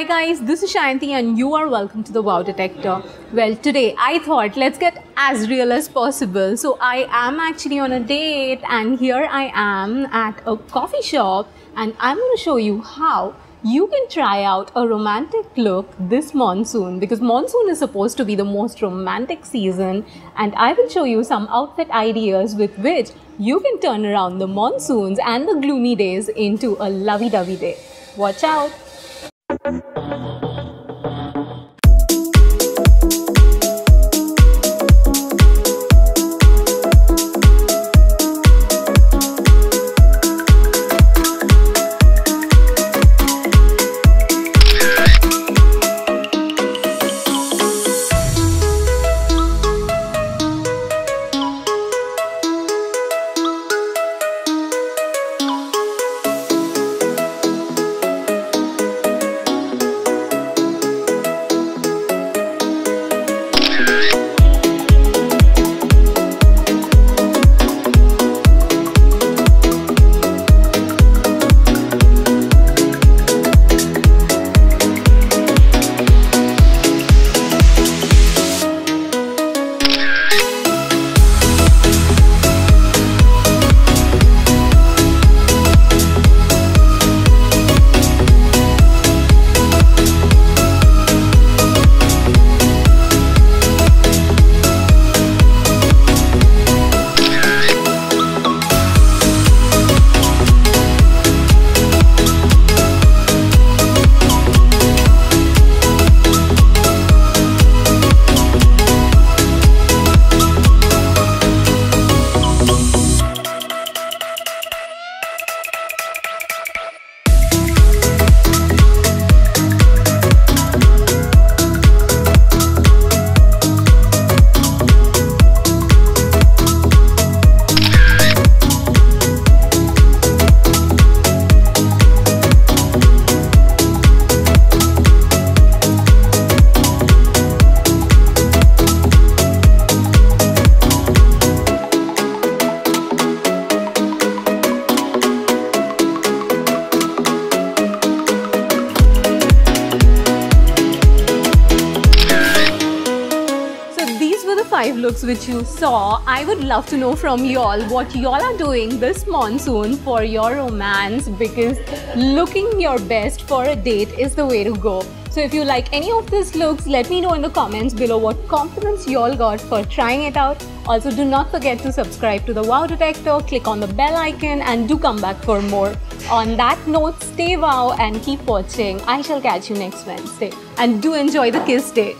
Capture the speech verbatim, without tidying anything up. Hi guys, this is Sayanti and you are welcome to the Wow Detector. Well, today I thought let's get as real as possible. So I am actually on a date and here I am at a coffee shop and I'm going to show you how you can try out a romantic look this monsoon, because monsoon is supposed to be the most romantic season, and I will show you some outfit ideas with which you can turn around the monsoons and the gloomy days into a lovey-dovey day. Watch out! Five looks which you saw. I would love to know from y'all what y'all are doing this monsoon for your romance, because looking your best for a date is the way to go. So if you like any of these looks, let me know in the comments below what compliments y'all got for trying it out. Also, do not forget to subscribe to the Wow Detector, click on the bell icon and do come back for more. On that note, stay wow and keep watching. I shall catch you next Wednesday and do enjoy the kiss day.